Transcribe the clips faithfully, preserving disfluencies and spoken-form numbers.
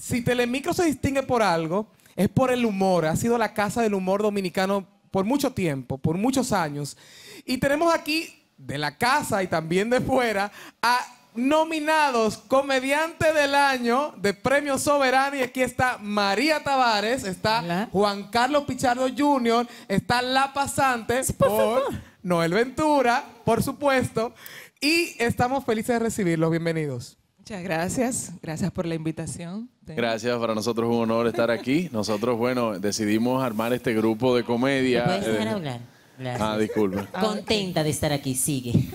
Si Telemicro se distingue por algo, es por el humor. Ha sido la casa del humor dominicano por mucho tiempo, por muchos años. Y tenemos aquí, de la casa y también de fuera, a nominados Comediante del Año de Premio Soberano. Y aquí está María Tavares, está Hola. Juan Carlos Pichardo junior, está La Pasante, sí, por, por Noel Ventura, por supuesto. Y estamos felices de recibirlos. Bienvenidos. Muchas gracias. Gracias por la invitación. Gracias. Para nosotros es un honor estar aquí. Nosotros, bueno, decidimos armar este grupo de comedia. ¿Me puedes dejar eh, hablar? Gracias. Ah, disculpa. Contenta de estar aquí. Sigue.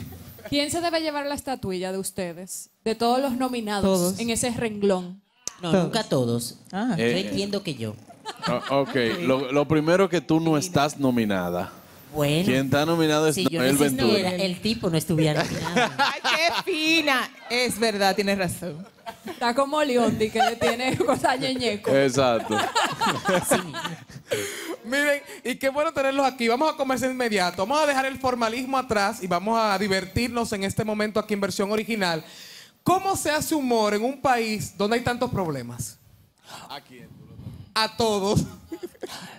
¿Quién se debe llevar la estatuilla de ustedes? De todos los nominados. ¿Todos? En ese renglón. No, ¿todos? Nunca todos. Ah, eh, yo entiendo que yo. Oh, ok. Lo, lo primero que tú no estás nominada. Bueno. Quien está nominado es si Noel Ventura. El tipo no estuviera nominado. ¡Ay, qué fina! Es verdad, tienes razón. Está como Leondi, que le tiene cosas ñeñeco. Exacto. Sí. Miren, y qué bueno tenerlos aquí. Vamos a comenzar inmediato. Vamos a dejar el formalismo atrás y vamos a divertirnos en este momento aquí en versión original. ¿Cómo se hace humor en un país donde hay tantos problemas? ¿A quién? A todos.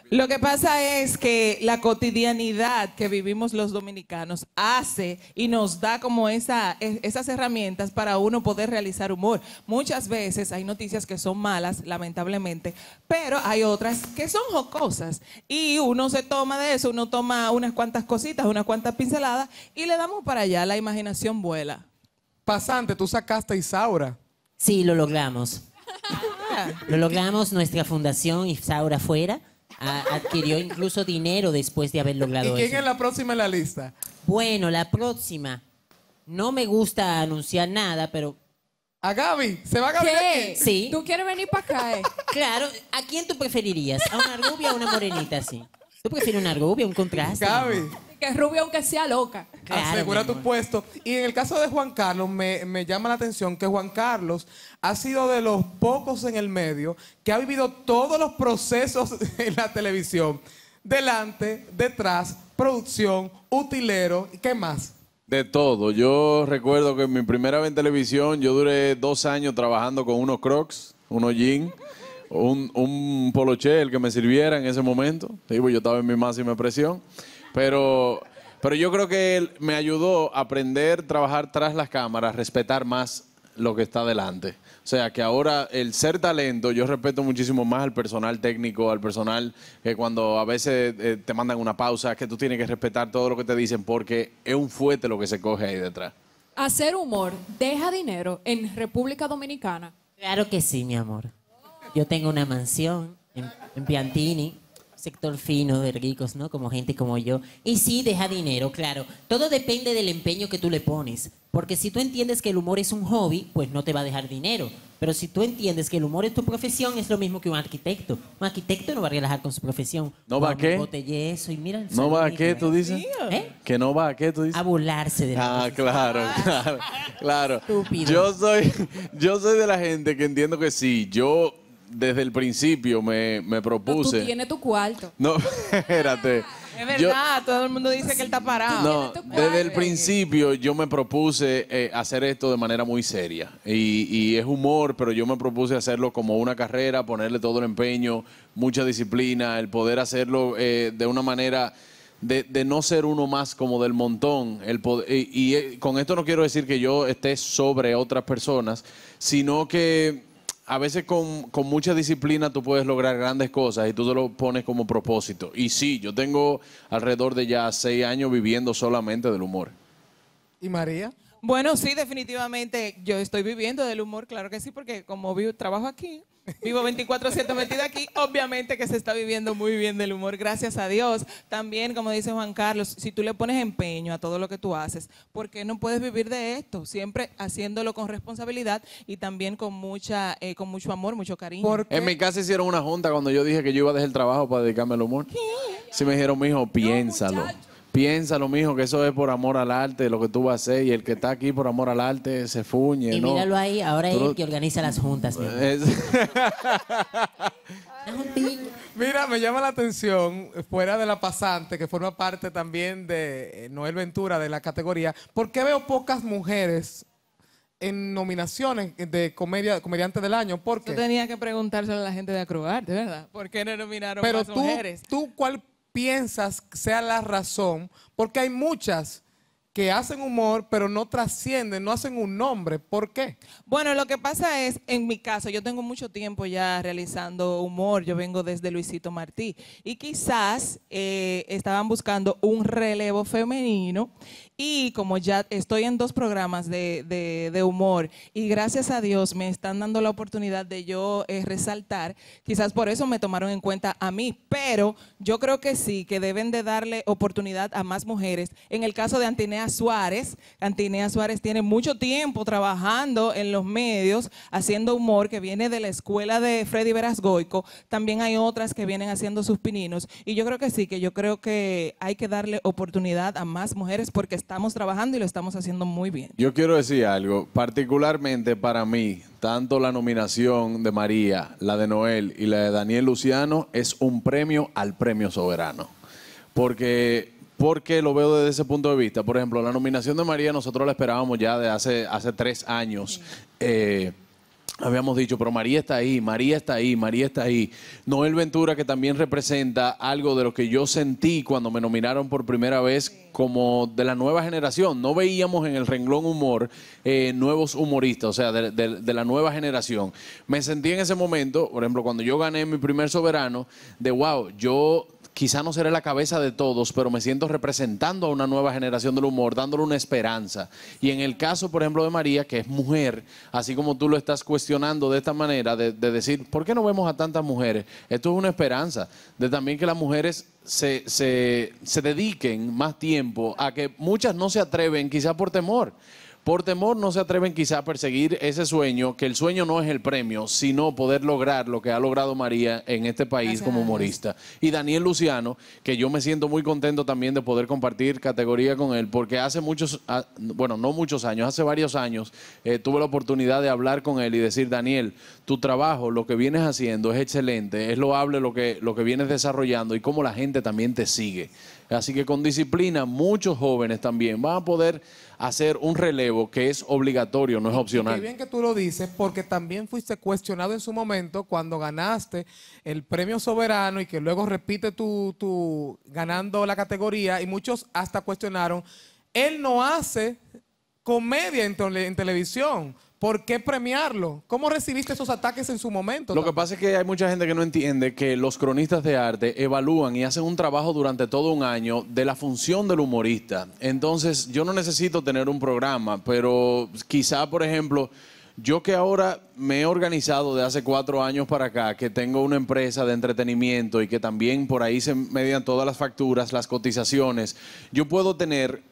Lo que pasa es que la cotidianidad que vivimos los dominicanos hace y nos da como esa, esas herramientas para uno poder realizar humor. Muchas veces hay noticias que son malas, lamentablemente, pero hay otras que son jocosas. Y uno se toma de eso, uno toma unas cuantas cositas, unas cuantas pinceladas y le damos para allá, la imaginación vuela. Pasante, tú sacaste a Isaura. Sí, lo logramos. Lo logramos, nuestra fundación Isaura Fuera a, adquirió incluso dinero después de haber logrado eso. ¿Y quién eso. es la próxima en la lista? Bueno, la próxima. No me gusta anunciar nada, pero... ¿A Gaby? ¿Se va a Gaby aquí? Sí. ¿Tú quieres venir para acá? Eh? Claro. ¿A quién tú preferirías? ¿A una rubia o una morenita así? ¿Tú prefieres una rubia, un contraste? Gaby. ¿No? Que es rubia aunque sea loca. Claro, asegura tu puesto. Y en el caso de Juan Carlos, me, me llama la atención que Juan Carlos ha sido de los pocos en el medio que ha vivido todos los procesos en la televisión. Delante, detrás, producción, utilero, ¿y qué más? De todo. Yo recuerdo que en mi primera vez en televisión yo duré dos años trabajando con unos crocs, unos jeans, un, un poloché, el que me sirviera en ese momento. Sí, pues yo estaba en mi máxima presión. Pero, pero yo creo que él me ayudó a aprender a trabajar tras las cámaras, respetar más lo que está delante. O sea, que ahora el ser talento, yo respeto muchísimo más al personal técnico, al personal que cuando a veces eh, te mandan una pausa, que tú tienes que respetar todo lo que te dicen porque es un fuete lo que se coge ahí detrás. ¿Hacer humor deja dinero en República Dominicana? Claro que sí, mi amor. Yo tengo una mansión en, en Piantini. Sector fino de ricos, ¿no? Como gente como yo. Y sí, deja dinero, claro. Todo depende del empeño que tú le pones. Porque si tú entiendes que el humor es un hobby, pues no te va a dejar dinero. Pero si tú entiendes que el humor es tu profesión, es lo mismo que un arquitecto. Un arquitecto no va a relajar con su profesión. ¿No va a qué? Botellazo y mira... ¿No va a qué, tú dices? ¿Eh? ¿Que no va a qué, tú dices? A burlarse de la... Ah, claro, claro, claro. Estúpido. Yo soy, yo soy de la gente que entiendo que sí, yo... Desde el principio me, me propuse... Pero tú tienes tu cuarto. No, espérate. Es verdad, yo, todo el mundo dice que él está parado. No, desde el principio yo me propuse eh, hacer esto de manera muy seria. Y, y es humor, pero yo me propuse hacerlo como una carrera, ponerle todo el empeño, mucha disciplina, el poder hacerlo eh, de una manera... De, de no ser uno más como del montón. El poder, y, y con esto no quiero decir que yo esté sobre otras personas, sino que... A veces con, con mucha disciplina tú puedes lograr grandes cosas y tú te lo pones como propósito. Y sí, yo tengo alrededor de ya seis años viviendo solamente del humor. ¿Y María? Bueno, sí, definitivamente yo estoy viviendo del humor, claro que sí, porque como vivo, trabajo aquí, vivo veinticuatro siete metida aquí, obviamente que se está viviendo muy bien del humor, gracias a Dios. También, como dice Juan Carlos, si tú le pones empeño a todo lo que tú haces, ¿por qué no puedes vivir de esto? Siempre haciéndolo con responsabilidad y también con mucha, eh, con mucho amor, mucho cariño. Porque... En mi casa hicieron una junta cuando yo dije que yo iba a dejar el trabajo para dedicarme al humor. ¿Qué? Sí me dijeron, mijo, piénsalo. No, piénsalo, mijo, que eso es por amor al arte, lo que tú vas a hacer. Y el que está aquí por amor al arte se fuñe, ¿no? Y míralo ahí, ahora es el que organiza las juntas. Mi amor. Es... Mira, me llama la atención, fuera de La Pasante, que forma parte también de Noel Ventura, de la categoría, ¿por qué veo pocas mujeres en nominaciones de comedia, comediante del año, porque... Yo tenía que preguntárselo a la gente de Acroarte, ¿verdad? ¿Por qué no nominaron Pero más tú, mujeres? ¿Tú cuál piensas sea la razón? Porque hay muchas que hacen humor, pero no trascienden, no hacen un nombre. ¿Por qué? Bueno, lo que pasa es, en mi caso, yo tengo mucho tiempo ya realizando humor. Yo vengo desde Luisito Martí. Y quizás eh, estaban buscando un relevo femenino. Y como ya estoy en dos programas de, de, de humor, y gracias a Dios me están dando la oportunidad de yo eh, resaltar, quizás por eso me tomaron en cuenta a mí. Pero yo creo que sí, que deben de darle oportunidad a más mujeres. En el caso de Antinea Suárez, Antinea Suárez tiene mucho tiempo trabajando en los medios, haciendo humor, que viene de la escuela de Freddy Veras Goico. También hay otras que vienen haciendo sus pininos, y yo creo que sí, que yo creo que hay que darle oportunidad a más mujeres, porque estamos trabajando y lo estamos haciendo muy bien. Yo quiero decir algo, particularmente para mí, tanto la nominación de María, la de Noel y la de Daniel Luciano es un premio al Premio Soberano, porque... Porque lo veo desde ese punto de vista. Por ejemplo, la nominación de María nosotros la esperábamos ya de hace, hace tres años. Sí. Eh, habíamos dicho, pero María está ahí, María está ahí, María está ahí. Noel Ventura, que también representa algo de lo que yo sentí cuando me nominaron por primera vez, sí, como de la nueva generación. No veíamos en el renglón humor eh, nuevos humoristas, o sea, de, de, de la nueva generación. Me sentí en ese momento, por ejemplo, cuando yo gané mi primer soberano, de wow, yo... Quizá no seré la cabeza de todos, pero me siento representando a una nueva generación del humor, dándole una esperanza. Y en el caso, por ejemplo, de María, que es mujer, así como tú lo estás cuestionando de esta manera, de, de decir, ¿por qué no vemos a tantas mujeres? Esto es una esperanza, de también que las mujeres se, se, se dediquen más tiempo, a que muchas no se atreven, quizá por temor. Por temor no se atreven quizá a perseguir ese sueño, que el sueño no es el premio, sino poder lograr lo que ha logrado María en este país. Gracias. Como humorista. Y Daniel Luciano, que yo me siento muy contento también de poder compartir categoría con él, porque hace muchos, bueno, no muchos años, hace varios años, eh, tuve la oportunidad de hablar con él y decir, Daniel, tu trabajo, lo que vienes haciendo es excelente, es loable lo que, lo que vienes desarrollando y cómo la gente también te sigue. Así que con disciplina, muchos jóvenes también van a poder hacer un relevo que es obligatorio, no es opcional. Qué bien que tú lo dices, porque también fuiste cuestionado en su momento cuando ganaste el Premio Soberano y que luego repite tu, tu ganando la categoría, y muchos hasta cuestionaron, él no hace comedia en, tele, en televisión. ¿Por qué premiarlo? ¿Cómo recibiste esos ataques en su momento? Lo que pasa es que hay mucha gente que no entiende que los cronistas de arte evalúan y hacen un trabajo durante todo un año de la función del humorista. Entonces, yo no necesito tener un programa, pero quizá, por ejemplo, yo que ahora me he organizado de hace cuatro años para acá, que tengo una empresa de entretenimiento y que también por ahí se median todas las facturas, las cotizaciones, yo puedo tener...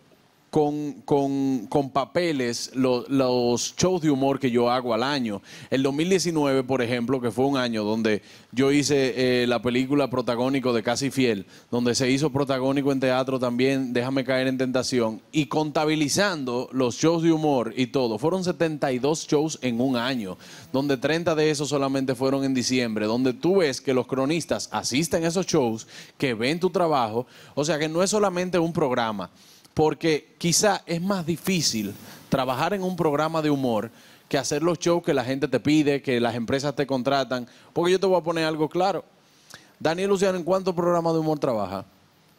Con, con, con papeles lo, los shows de humor que yo hago al año. El dos mil diecinueve, por ejemplo, que fue un año donde yo hice eh, la película protagónico de Casi Fiel, donde se hizo protagónico en teatro también, Déjame Caer en Tentación, y contabilizando los shows de humor y todo, fueron setenta y dos shows en un año, donde treinta de esos solamente fueron en diciembre, donde tú ves que los cronistas asisten a esos shows, que ven tu trabajo, o sea que no es solamente un programa. Porque quizá es más difícil trabajar en un programa de humor que hacer los shows que la gente te pide, que las empresas te contratan. Porque yo te voy a poner algo claro. Daniel Luciano, ¿en cuántos programas de humor trabaja?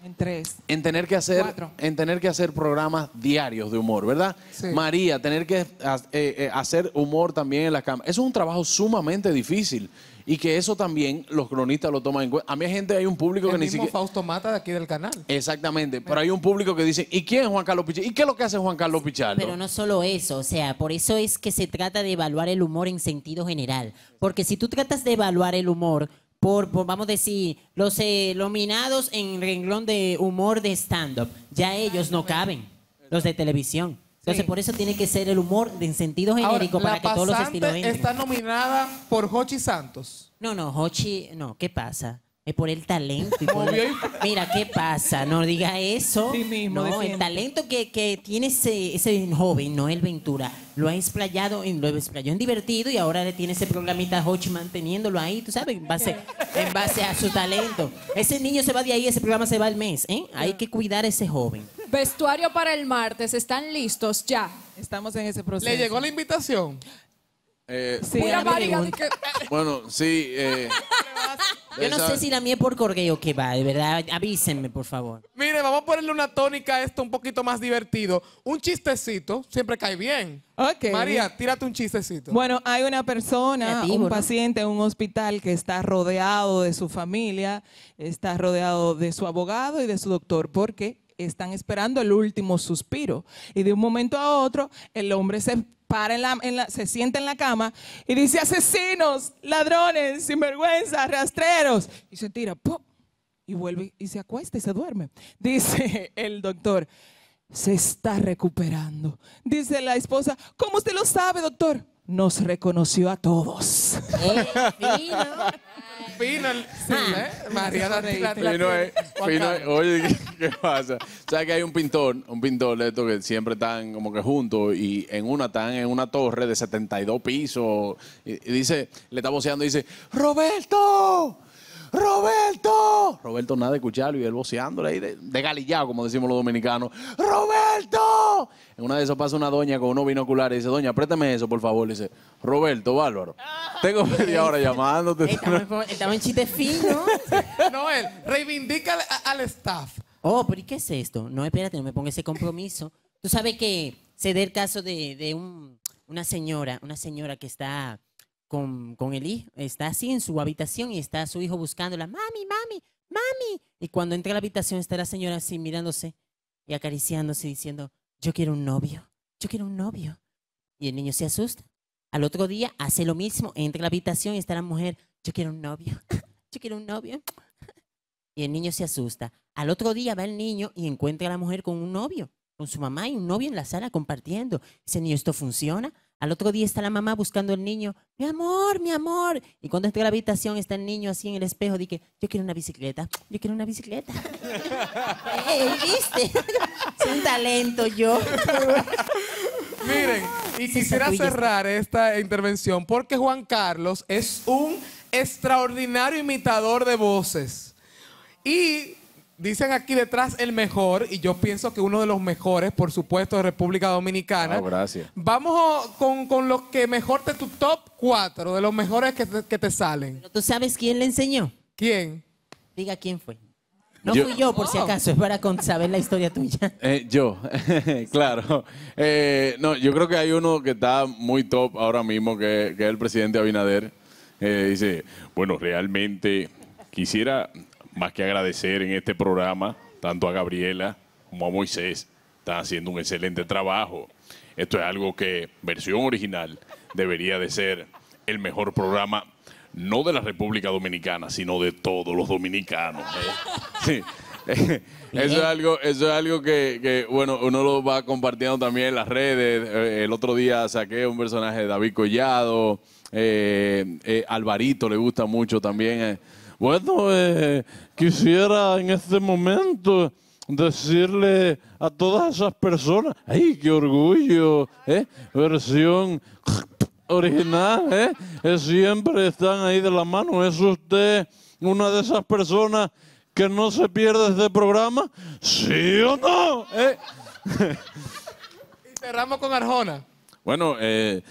En tres. En tener que hacer, en tener que hacer programas diarios de humor, ¿verdad? Sí. María, tener que eh, hacer humor también en la cámara. Eso es un trabajo sumamente difícil. Y que eso también los cronistas lo toman en cuenta. A mí hay gente, hay un público el que ni siquiera... Fausto Mata de aquí del canal. Exactamente, pero hay un público que dice, ¿y quién es Juan Carlos Pichardo? ¿Y qué es lo que hace Juan Carlos Pichardo? Pero no solo eso, o sea, por eso es que se trata de evaluar el humor en sentido general. Porque si tú tratas de evaluar el humor por, por vamos a decir, los eh, nominados en renglón de humor de stand-up, ya ellos no caben, los de televisión. Entonces, sí, por eso tiene que ser el humor en sentido genérico. Ahora, para que todos los estilos entren. ¿Está nominada por Jochi Santos? No, no, Jochi, no, ¿qué pasa? Es por el talento. Y por el... Mira, ¿qué pasa? No diga eso. Sí mismo, no, el talento que, que tiene ese, ese joven, Noel Ventura, lo ha explayado, lo explayó en divertido y ahora le tiene ese programita a Jochi manteniéndolo ahí, tú sabes, en base, en base a su talento. Ese niño se va de ahí, ese programa se va al mes, ¿eh? Hay que cuidar a ese joven. Vestuario para el martes, ¿están listos ya? Estamos estamos en ese proceso. ¿Le llegó la invitación? Eh, sí, muy amarga, que... Bueno, sí. Eh, yo no sé si la mía es por correo que va, de verdad. Avísenme, por favor. Mire, vamos a ponerle una tónica a esto un poquito más divertido. Un chistecito siempre cae bien. Okay. María, tírate un chistecito. Bueno, hay una persona, ti, un ¿no? paciente en un hospital que está rodeado de su familia, está rodeado de su abogado y de su doctor. ¿Por qué? Están esperando el último suspiro. Y de un momento a otro, el hombre se para en la, en la, se sienta en la cama y dice: asesinos, ladrones, sinvergüenzas, rastreros. Y se tira, ¡pum! Y vuelve y se acuesta y se duerme. Dice el doctor: se está recuperando. Dice la esposa: ¿cómo usted lo sabe, doctor? Nos reconoció a todos. Eh, fino. Fino, sí, ¿eh? María la, la, la, fino, la, la, fino, la, oye, ¿qué pasa? O sea, que hay un pintor, un pintor de estos que siempre están como que juntos y en una están en una torre de setenta y dos pisos y, y dice, le está voceando y dice: ¡Roberto! ¡Roberto! Roberto nada de escucharlo y él voceándole ahí de, de galillado, como decimos los dominicanos. ¡Roberto! En una de esas pasa una doña con unos binoculares y dice: doña, préstame eso, por favor. Le dice: Roberto, bárbaro, tengo media hora llamándote. Estamos en chiste fino. Noel, reivindica al, al staff. Oh, pero ¿y qué es esto? No, espérate, no me ponga ese compromiso. Tú sabes que se da el caso de, de un, una señora, una señora que está... Con, con el hijo, está así en su habitación y está su hijo buscándola, mami, mami, mami. Y cuando entra a la habitación está la señora así mirándose y acariciándose diciendo: yo quiero un novio, yo quiero un novio. Y el niño se asusta. Al otro día hace lo mismo, entra a la habitación y está la mujer: yo quiero un novio, yo quiero un novio. Y el niño se asusta. Al otro día va el niño y encuentra a la mujer con un novio, con su mamá y un novio en la sala compartiendo. Dice: niño, ¿esto funciona? Al otro día está la mamá buscando al niño: mi amor, mi amor. Y cuando entra a la habitación está el niño así en el espejo, dice: yo quiero una bicicleta, yo quiero una bicicleta. Hey, ¿viste? Es un talento yo. Miren, y quisiera cerrar esta intervención porque Juan Carlos es un extraordinario imitador de voces. Y... dicen aquí detrás el mejor, y yo pienso que uno de los mejores, por supuesto, de República Dominicana. Oh, gracias. Vamos con, con los que mejor te tu top cuatro, de los mejores que te, que te salen. Pero ¿tú sabes quién le enseñó? ¿Quién? Diga quién fue. No yo. Fui yo, por oh. si acaso, es para saber la historia tuya. Eh, yo, claro. Eh, no, yo creo que hay uno que está muy top ahora mismo, que, que es el presidente Abinader. Eh, dice, bueno, realmente quisiera... más que agradecer en este programa, tanto a Gabriela como a Moisés, están haciendo un excelente trabajo. Esto es algo que, versión original, debería de ser el mejor programa, no de la República Dominicana, sino de todos los dominicanos. ¿Eh? Sí. Eso es algo, eso es algo que, que, bueno, uno lo va compartiendo también en las redes. El otro día saqué un personaje de David Collado, eh, eh, Alvarito le gusta mucho también. Eh. Bueno, eh, quisiera en este momento decirle a todas esas personas, ¡ay, qué orgullo! ¿Eh? Versión original, ¿eh? Eh, siempre están ahí de la mano. ¿Es usted una de esas personas que no se pierde este programa? ¿Sí o no? ¿Eh? Y cerramos con Arjona. Bueno, eh...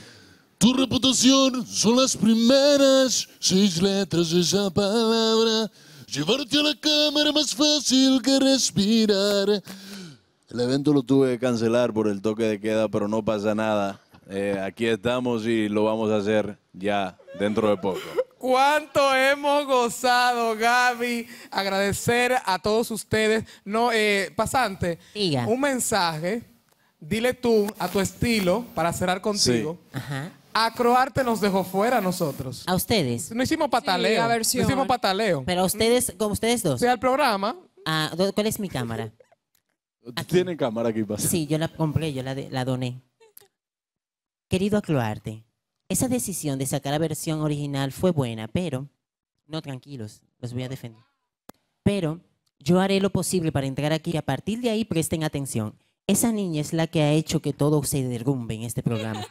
tu reputación son las primeras seis letras de esa palabra. Llevarte a la cámara más fácil que respirar. El evento lo tuve que cancelar por el toque de queda, pero no pasa nada. Eh, aquí estamos y lo vamos a hacer ya dentro de poco. ¿Cuánto hemos gozado, Gaby? Agradecer a todos ustedes. No, eh, pasante, diga un mensaje. Dile tú, a tu estilo, para cerrar contigo. Sí. Ajá. Acroarte nos dejó fuera a nosotros. ¿A ustedes? No hicimos pataleo. Sí, no hicimos pataleo. Pero a ustedes, como ustedes dos. O sea, el programa. Ah, ¿cuál es mi cámara? ¿Tienen cámara aquí para? Sí, yo la compré, yo la, de, la doné. Querido Acroarte, esa decisión de sacar la versión original fue buena, pero... No, tranquilos, los voy a defender. Pero yo haré lo posible para entrar aquí y a partir de ahí presten atención. Esa niña es la que ha hecho que todo se derrumbe en este programa.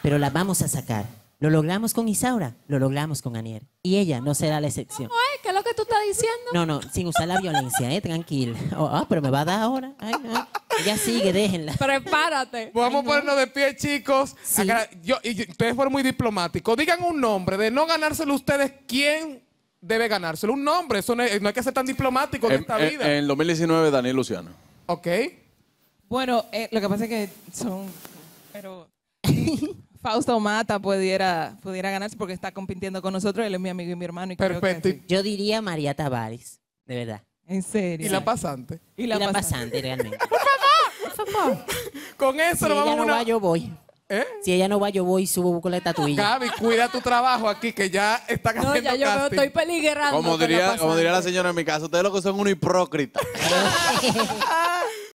Pero la vamos a sacar. Lo logramos con Isaura, lo logramos con Aniel. Y ella no será la excepción. ¿Cómo es? ¿Qué es lo que tú estás diciendo? No, no, sin usar la violencia, ¿eh? Tranquila. Ah, oh, oh, pero me va a dar ahora. Ay, no. Ella sigue, déjenla. Prepárate. Vamos a ponernos de pie, chicos. Sí. Acá, yo, y ustedes fueron muy diplomáticos. Digan un nombre. De no ganárselo ustedes, ¿quién debe ganárselo? Un nombre. Eso no, es, no hay que ser tan diplomático en, en esta en, vida. En dos mil diecinueve, Daniel Luciano. Ok. Bueno, eh, lo que pasa es que son... Pero... Fausto Mata pudiera, pudiera ganarse porque está compitiendo con nosotros. Él es mi amigo y mi hermano. Y perfecto. Creo que yo diría María Tavares, de verdad. ¿En serio? Y la pasante. Y la, y la pasante, pasante realmente. ¡Por favor! Con eso si lo vamos a... Si ella no una... va, yo voy. ¿Eh? Si ella no va, yo voy y subo con la estatuilla. Gaby, cuida tu trabajo aquí, que ya está haciendo. No, ya yo veo, estoy peligrando. Como diría, como diría la señora en mi casa, ustedes lo que son unos hipócritas.